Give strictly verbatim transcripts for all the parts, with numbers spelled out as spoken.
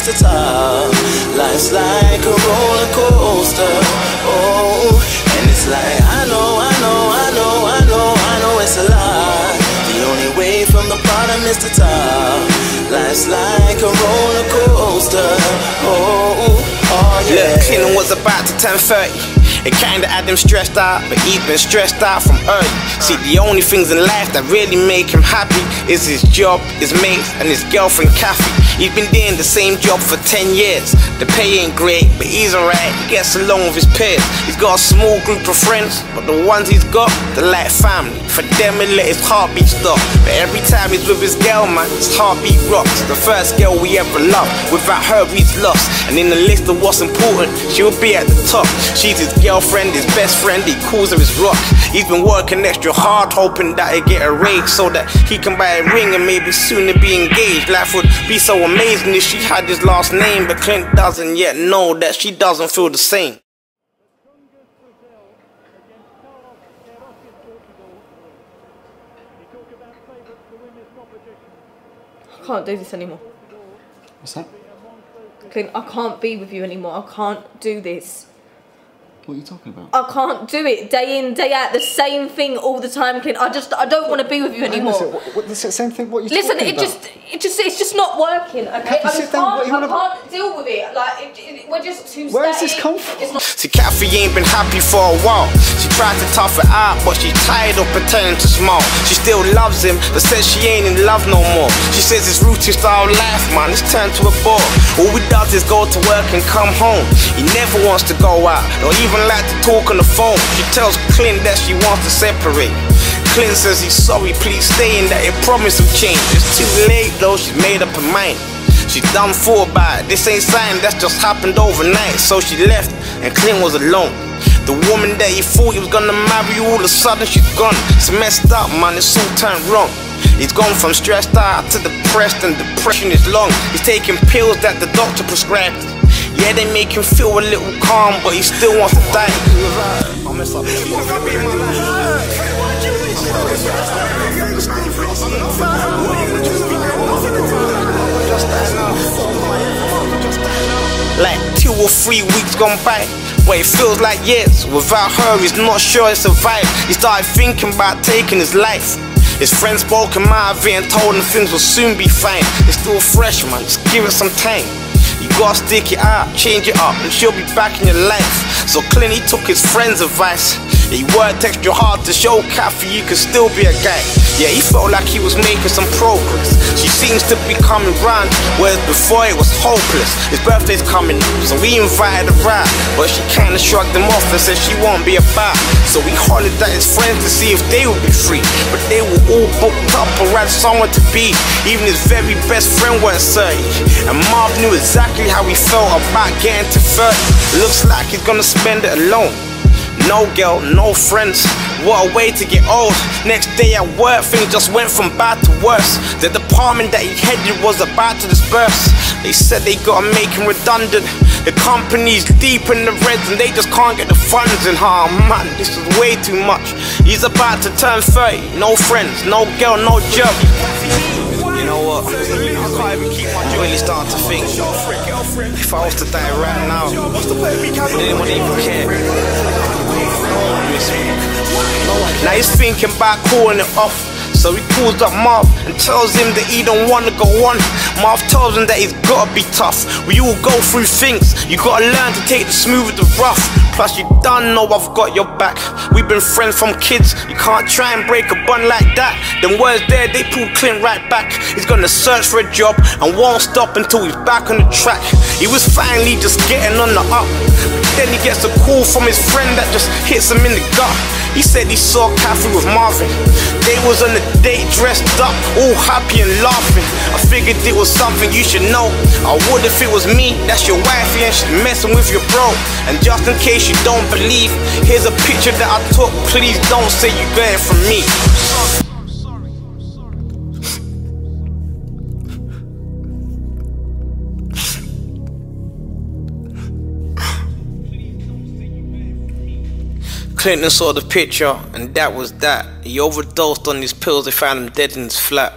rise to top. Life's like a roller coaster, oh, and it's like I know, I know, I know, I know, I know it's a lie. The only way from the bottom is to top. Life's like a roller coaster, oh, oh yeah. Look, cleaning was about to ten thirty. It kinda had them stressed out, but he's been stressed out from early. See, the only things in life that really make him happy is his job, his mates, and his girlfriend Kathy. He's been doing the same job for ten years. The pay ain't great, but he's alright, he gets along with his peers. He's got a small group of friends, but the ones he's got, they're like family. For them, it let his heartbeat stop. But every time he's with his girl, man, his heartbeat rocks. The first girl we ever loved, without her he's lost. And in the list of what's important, she'll be at the top. She's his girl. Girlfriend, his best friend, he calls her his rock. He's been working extra hard, hoping that he'd get a raise so that he can buy a ring and maybe soon to be engaged. Life would be so amazing if she had his last name, but Clint doesn't yet know that she doesn't feel the same. I can't do this anymore. What's that? Clint, I can't be with you anymore. I can't do this. What are you talking about? I can't do it day in, day out, the same thing all the time, Clint. I just, I don't what, want to be with you anymore. What, what, the same thing, what are you Listen, talking it about? Listen, just, it just, it's just not working, okay? Kathy, I just can't, I can't deal with it. Like, it, it, we're just too Where static. Does this come from? See, Kathy ain't been happy for a while. She tried to tough it out, but she's tired of pretending to smile. She still loves him, but says she ain't in love no more. She says it's routine style life, man, it's turned to a bore. All we does is go to work and come home. He never wants to go out, not even like to talk on the phone. She tells Clint that she wants to separate. Clint says he's sorry, please stay, and that he promised him change. It's too late though, she's made up her mind. She's done for by it. This ain't something that's just happened overnight. So she left and Clint was alone. The woman that he thought he was gonna marry, all of a sudden she's gone. It's messed up, man, it's all turned wrong. He's gone from stressed out to depressed, and depression is long. He's taking pills that the doctor prescribed. Yeah, they make him feel a little calm, but he still wants to die. I messed up. Like two or three weeks gone by, but it feels like years. Without her, he's not sure he survived. He started thinking about taking his life. His friends spoke him out of it and told him things will soon be fine. It's still fresh, man, just give it some time. You gotta stick it out, change it up, and she'll be back in your life. So Clint, he took his friend's advice. He worked extra hard to show Kathy you could still be a guy. Yeah, he felt like he was making some progress. She seems to be coming round, whereas before it was hopeless. His birthday's coming, so we invited her out, but she kinda shrugged him off and said she won't be about. So we hollered at his friends to see if they would be free, but they were all booked up or had somewhere to be. Even his very best friend weren't certain, and Marv knew exactly how he felt about getting to thirty. Looks like he's gonna spend it alone. No girl, no friends, what a way to get old. Next day at work, things just went from bad to worse. The department that he headed was about to disperse. They said they gotta make him redundant. The company's deep in the reds and they just can't get the funds in. Oh man, this is way too much. He's about to turn thirty, no friends, no girl, no job. You know what, I can't even keep my job. I'm really starting to think, if I was to die right now, would anyone even care? Now he's thinking about calling it off, so he calls up Marv and tells him that he don't wanna go on. Marv tells him that he's gotta be tough. We all go through things, you gotta learn to take the smooth with the rough. Plus you done know I've got your back. We've been friends from kids, you can't try and break a bond like that. Them words there, they pull Clint right back. He's gonna search for a job and won't stop until he's back on the track. He was finally just getting on the up, then he gets a call from his friend that just hits him in the gut. He said he saw Kathy with Marvin. They was on a date dressed up, all happy and laughing. I figured it was something you should know. I would if it was me, that's your wifey and she's messing with your bro. And just in case you don't believe, here's a picture that I took, please don't say you got it from me. Clinton saw the picture and that was that. He overdosed on his pills, they found him dead in his flat.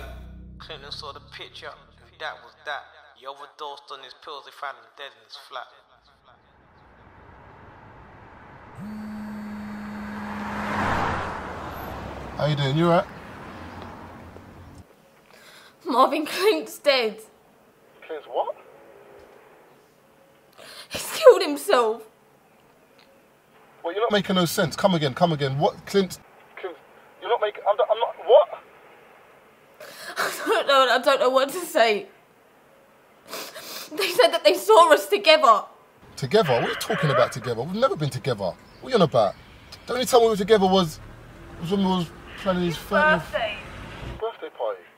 Clinton saw the picture and that was that. He He overdosed on his pills. They found him dead in his flat. How you doing? You alright? Marvin Clint's dead. Clint's what? He's killed himself. Well, you're not making no sense. Come again, come again. What? Clint's... Clint's... You're not making... I'm not... I'm not... What? I don't know. I don't know what to say. They said that they saw us together. Together? What are you talking about together? We've never been together. What are you on about? The only time we were together was... was when we was planning his... His birthday. Birthday party.